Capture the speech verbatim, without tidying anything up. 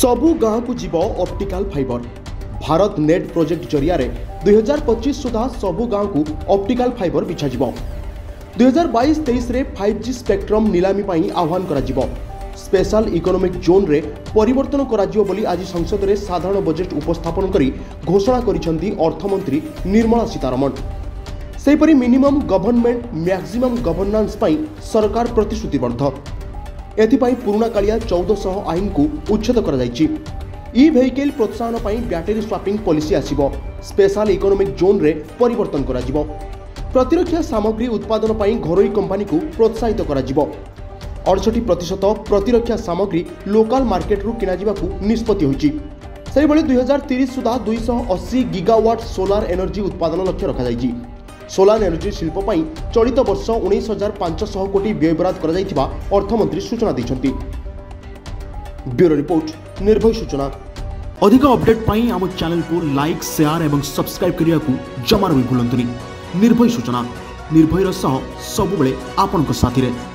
सबु गाँ को जीव optical fibre. Bharat net project जरिया दुई हजार पचिश सुधा सबु गाँ को ऑप्टिकल फाइबर बिछा जीव। दुई हजार बाईस तेईस फाइव जी स्पेक्ट्रम नीलामी पाई आह्वान करा। स्पेशल इकोनोमिक जोन रे परिवर्तन करा जीव बोली आज संसद में साधारण बजेट उपस्थापन करी घोषणा करिसेंती अर्थमंत्री निर्मला सीतारमण। सेपरि मिनिमम गवर्नमेंट मैक्सिमम गवर्नेंस पाई सरकार प्रतिश्रुतिबद्ध। एथिपाई पुराणा कालिया चौदह सौ आईन को उच्छेद कर ई व्हीकल प्रोत्साहन पाई बैटरी स्वैपिंग पॉलिसी आसीबो। स्पेशल इकोनोमिक जोन रे परिवर्तन करा जीवो। प्रतिरक्षा सामग्री उत्पादन पाई घरोई कंपनी को प्रोत्साहित करा जीवो। अड़सठ प्रतिशत प्रतिरक्षा सामग्री लोकल मार्केट रु किना जीवा को निष्पत्ति होईची। सेहि बले दुई हजार तीस सुधा दुई सौ अस्सी गीगावाट सोलार एनर्जी उत्पादन लक्ष्य रखा जायछि। सोलार एनर्जी शिल्प पाई चलित वर्ष उन्नीस हजार पांच सौ कोटी व्ययबराद करा अर्थमंत्री सूचना दैछन्ति। ब्यूरो रिपोर्ट निर्भय सूचना। अधिक अपडेट पाई आम चैनल को लाइक शेयर एवं सब्सक्राइब करने को जमार भी भूलु। निर्भय सूचना निर्भयर सह सबुबले आपन को साथी रे।